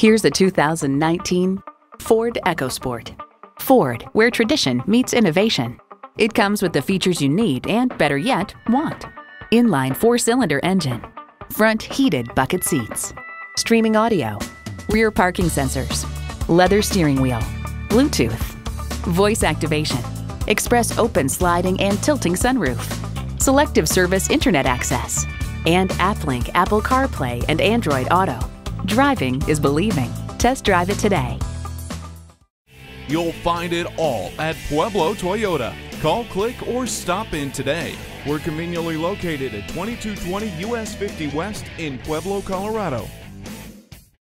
Here's a 2019 Ford EcoSport. Ford, where tradition meets innovation. It comes with the features you need and, better yet, want. Inline four-cylinder engine, front heated bucket seats, streaming audio, rear parking sensors, leather steering wheel, Bluetooth, voice activation, express open sliding and tilting sunroof, selective service internet access, and AppLink, Apple CarPlay, and Android Auto. Driving is believing. Test drive it today. You'll find it all at Pueblo Toyota. Call, click, or stop in today. We're conveniently located at 2220 US 50 West in Pueblo, Colorado.